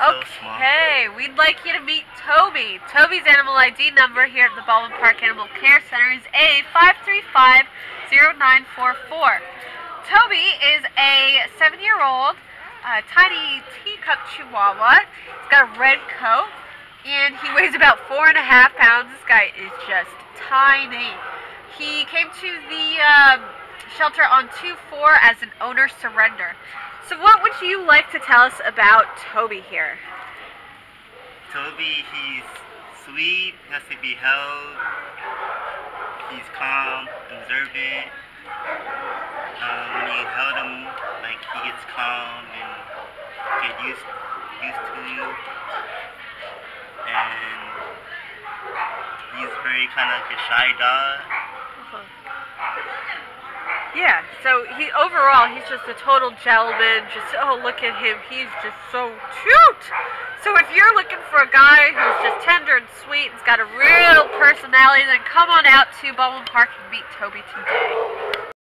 Okay, so we'd like you to meet Toby. Toby's animal ID number here at the Baldwin Park Animal Care Center is A5350944. Toby is a 7-year-old tiny teacup Chihuahua. He's got a red coat, and he weighs about 4.5 pounds. This guy is just tiny. He came to the shelter on 2/4 as an owner surrender. So what would you like to tell us about Toby here? Toby, he's sweet, has to be held, he's calm, observant. When you held him, like, he gets calm and get used to you. And he's very kind of like a shy dog. Yeah, so he overall, he's just a total gentleman. Just, oh, look at him. He's just so cute. So if you're looking for a guy who's just tender and sweet and's got a real personality, then come on out to Baldwin Park and meet Toby today.